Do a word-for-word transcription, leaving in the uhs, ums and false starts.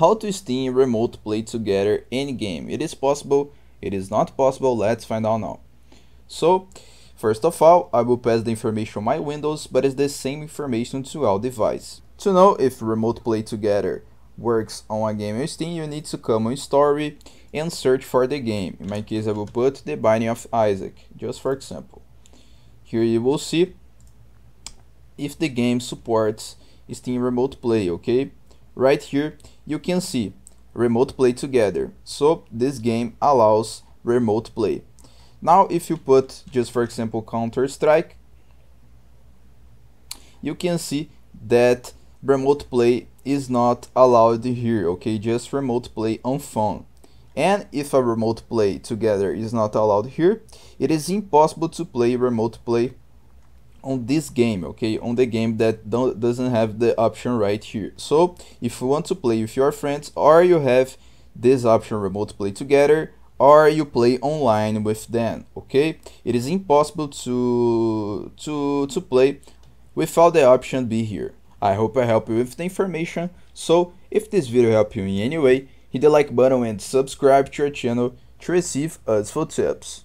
How to Steam Remote Play Together any game. It is possible, it is not possible, let's find out now. So, first of all, I will pass the information on my Windows, but it's the same information to our device. To know if Remote Play Together works on a game on Steam, you need to come on Story and search for the game. In my case, I will put The Binding of Isaac, just for example. Here you will see if the game supports Steam Remote Play, okay? Right here, you can see Remote Play Together. So, this game allows Remote Play. Now, if you put, just for example, Counter-Strike, you can see that Remote Play is not allowed here, okay? Just Remote Play on phone. And if a Remote Play Together is not allowed here, it is impossible to play Remote Play on this game, okay, on the game that don't, doesn't have the option right here. So if you want to play with your friends, or you have this option Remote Play Together, or you play online with them, okay, it is impossible to to to play without the option be here. I hope I help you with the information. So if this video helped you in any way, hit the like button and subscribe to our channel to receive useful tips.